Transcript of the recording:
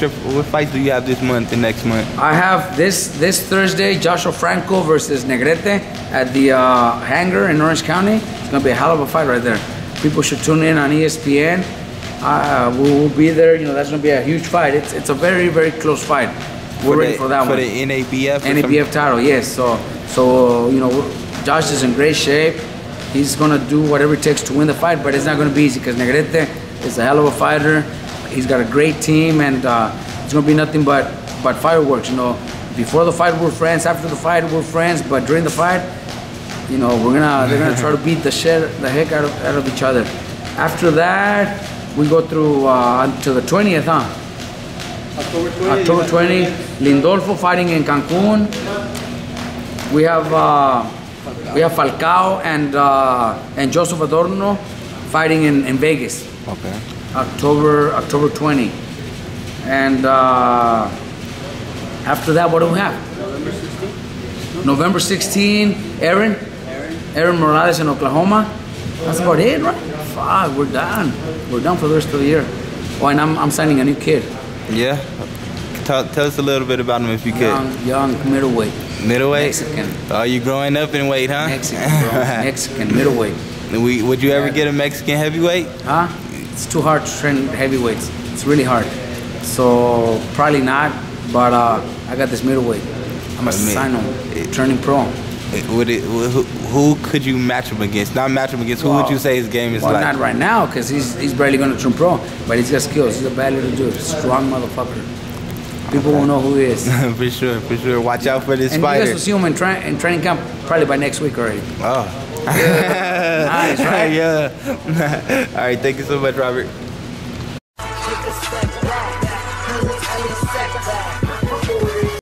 What fights do you have this month and next month? I have this Thursday, Joshua Franco versus Negrete at the hangar in Orange County. It's gonna be a hell of a fight right there. People should tune in on ESPN. We'll be there. You know, that's gonna be a huge fight. It's a very, very close fight. We're ready for that one. For the NAPF title, yes. So you know, Josh is in great shape. He's gonna do whatever it takes to win the fight, but it's not gonna be easy because Negrete is a hell of a fighter. He's got a great team, and it's gonna be nothing but fireworks. You know, before the fight we're friends, after the fight we're friends, but during the fight, you know, they're gonna try to beat the heck out of each other. After that, we go through until the 20th, huh? October 20, Lindolfo fighting in Cancun. We have Falcao and Joseph Adorno fighting in Vegas. Okay. October 20, and after that, what do we have? November 16, Aaron Morales in Oklahoma. That's about it, right? Fuck, we're done. We're done for the rest of the year. Oh, and I'm signing a new kid. Yeah. Tell us a little bit about him if you could. Young middleweight. Middleweight. Mexican. Are you growing up in weight, huh? Mexican middleweight. Would you ever get a Mexican heavyweight? Huh? It's too hard to train heavyweights. It's really hard. So probably not. But I got this middleweight. I'm gonna sign him. Turning pro. Who could you match him against? Not match him against. Who would you say his game is like? Not right now, because he's barely gonna turn pro. But he's got skills. He's a bad little dude. Strong motherfucker. People won't know who he is. For sure, for sure. Watch out for this fighter. And you guys will see him in training camp probably by next week already. Oh. Yeah. Nice, right? Yeah. All right, thank you so much, Robert.